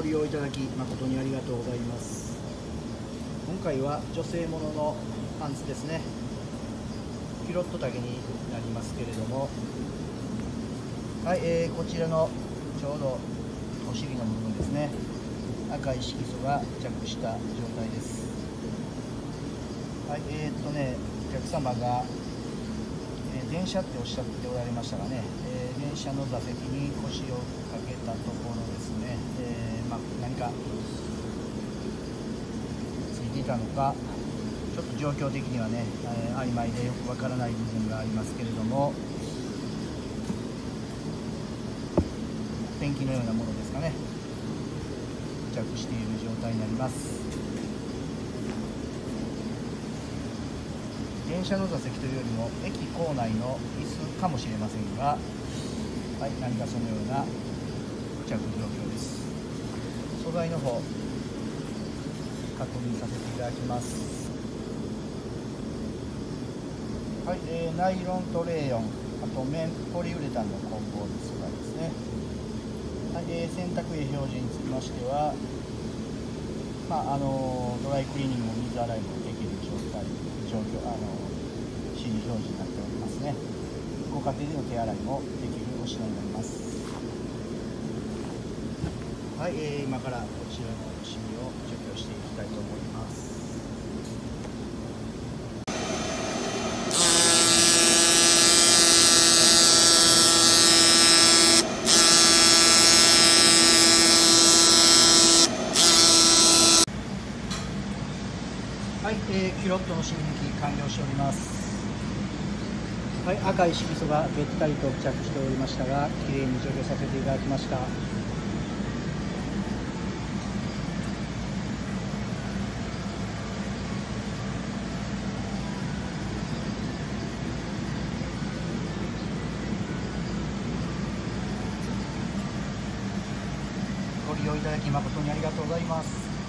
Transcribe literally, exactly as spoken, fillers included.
ご利用いただき誠にありがとうございます。今回は女性もののパンツですね、ピロット丈になりますけれども、はい、えー、こちらのちょうどお尻の部分ですね、赤い色素が付着した状態です。はい、えー、っとねお客様が、えー、電車っておっしゃっておられましたがね、えー、電車の座席に腰をかけたところですね、えーまあ、何かついていたのかちょっと状況的にはね、えー、曖昧でよくわからない部分がありますけれども、ペンキのようなものですかね、付着している状態になります。電車の座席というよりも駅構内の椅子かもしれませんが、はい、何かそのような付着状況です。素材の方確認させていただきます。はい、えー、ナイロンとレーヨン、あと綿ポリウレタンの梱包の素材ですね。はい、えー、洗濯衣表示につきましては、まああのー、ドライクリーニングも水洗いもできる状態状況、あのー、指示表示になっておりますね。ご家庭での手洗いもできるお品になります。はい、えー、今からこちらのシミを除去していきたいと思います。はい、えー、キュロットの染み抜き完了しております。はい、赤い色素がべったりと付着しておりましたが、きれいに除去させていただきました。ご利用いただき誠にありがとうございます。